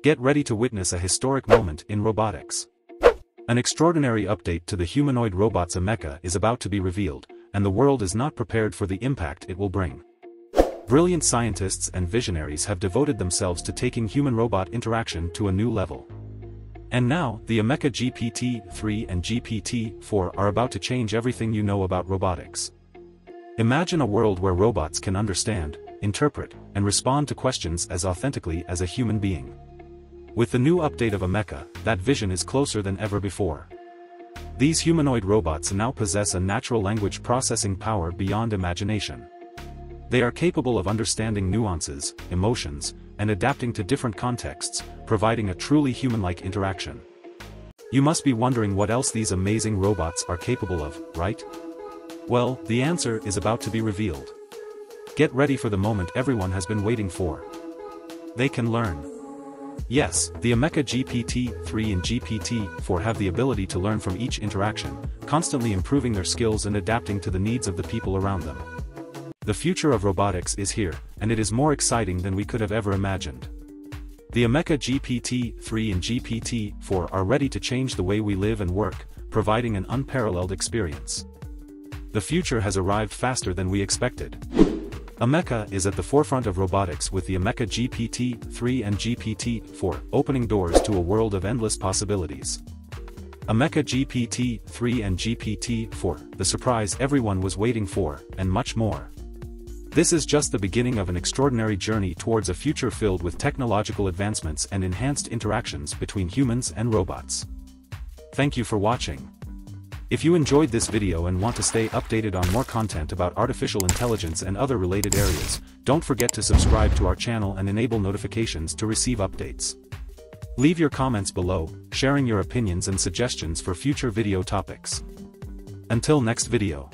Get ready to witness a historic moment in robotics. An extraordinary update to the humanoid robots Ameca is about to be revealed, and the world is not prepared for the impact it will bring. Brilliant scientists and visionaries have devoted themselves to taking human-robot interaction to a new level. And now, the Ameca GPT-3 and GPT-4 are about to change everything you know about robotics. Imagine a world where robots can understand, interpret, and respond to questions as authentically as a human being. With the new update of Ameca, that vision is closer than ever before. These humanoid robots now possess a natural language processing power beyond imagination. They are capable of understanding nuances, emotions, and adapting to different contexts, providing a truly human-like interaction. You must be wondering what else these amazing robots are capable of, right? Well, the answer is about to be revealed. Get ready for the moment everyone has been waiting for. They can learn. Yes, the Ameca GPT-3 and GPT-4 have the ability to learn from each interaction, constantly improving their skills and adapting to the needs of the people around them. The future of robotics is here, and it is more exciting than we could have ever imagined. The Ameca GPT-3 and GPT-4 are ready to change the way we live and work, providing an unparalleled experience. The future has arrived faster than we expected. Ameca is at the forefront of robotics with the Ameca GPT-3 and GPT-4, opening doors to a world of endless possibilities. Ameca GPT-3 and GPT-4, the surprise everyone was waiting for, and much more. This is just the beginning of an extraordinary journey towards a future filled with technological advancements and enhanced interactions between humans and robots. Thank you for watching. If you enjoyed this video and want to stay updated on more content about artificial intelligence and other related areas, don't forget to subscribe to our channel and enable notifications to receive updates. Leave your comments below, sharing your opinions and suggestions for future video topics. Until next video.